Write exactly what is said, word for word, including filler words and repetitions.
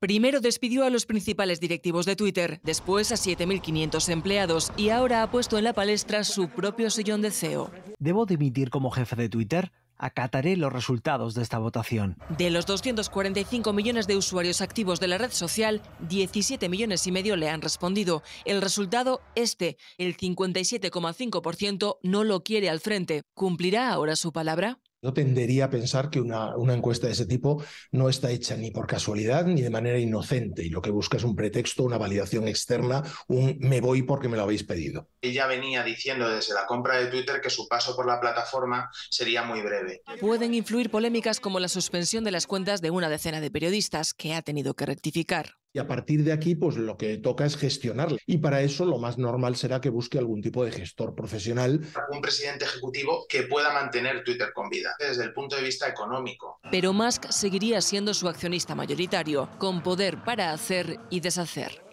Primero despidió a los principales directivos de Twitter, después a siete mil quinientos empleados y ahora ha puesto en la palestra su propio sillón de C E O. ¿Debo dimitir como jefe de Twitter? Acataré los resultados de esta votación. De los doscientos cuarenta y cinco millones de usuarios activos de la red social, diecisiete millones y medio le han respondido. El resultado, este, el cincuenta y siete coma cinco por ciento no lo quiere al frente. ¿Cumplirá ahora su palabra? Yo tendería a pensar que una, una encuesta de ese tipo no está hecha ni por casualidad ni de manera inocente, y lo que busca es un pretexto, una validación externa, un me voy porque me lo habéis pedido. Ella venía diciendo desde la compra de Twitter que su paso por la plataforma sería muy breve. Pueden influir polémicas como la suspensión de las cuentas de una decena de periodistas que ha tenido que rectificar. Y a partir de aquí, pues lo que toca es gestionarle. Y para eso lo más normal será que busque algún tipo de gestor profesional. Un presidente ejecutivo que pueda mantener Twitter con vida, desde el punto de vista económico. Pero Musk seguiría siendo su accionista mayoritario, con poder para hacer y deshacer.